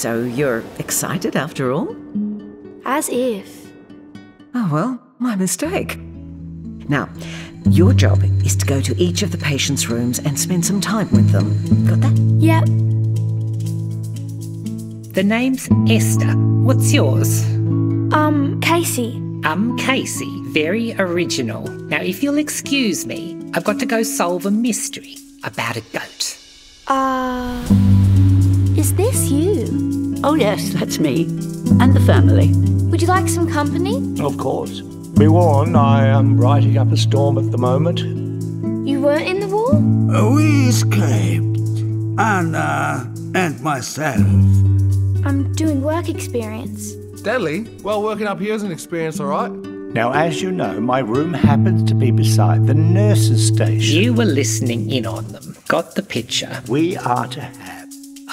So you're excited after all? As if. Oh, well, my mistake. Now, your job is to go to each of the patients' rooms and spend some time with them. Got that? Yep. The name's Esther. What's yours? Casey. Casey. Very original. Now, if you'll excuse me, I've got to go solve a mystery about a goat. Is this you? Oh, yes, that's me. And the family. Would you like some company? Of course. Be warned, I am writing up a storm at the moment. You weren't in the war? We escaped. Anna and myself. I'm doing work experience. Deadly? Well, working up here is an experience, all right? Now, as you know, my room happens to be beside the nurse's station. You were listening in on them. Got the picture. We are to have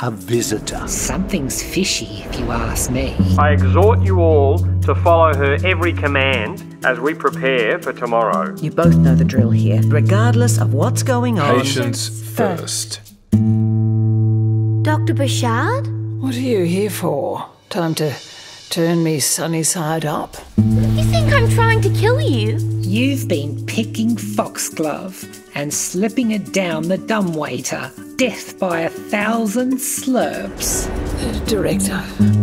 a visitor. Something's fishy, if you ask me. I exhort you all to follow her every command as we prepare for tomorrow. You both know the drill here. Regardless of what's going on... Patients first. Dr. Bouchard? What are you here for? Time to turn me sunny side up? You think I'm trying to kill you? You've been picking foxglove and slipping it down the dumbwaiter. Death by 1,000 slurps. Director.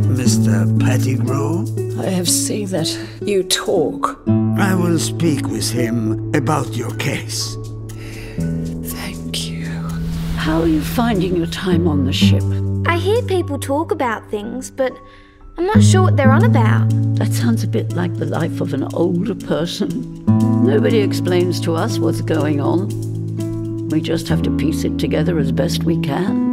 Mr. Pettigrew? I have seen that you talk. I will speak with him about your case. Thank you. How are you finding your time on the ship? I hear people talk about things, but I'm not sure what they're on about. That sounds a bit like the life of an older person. Nobody explains to us what's going on. We just have to piece it together as best we can.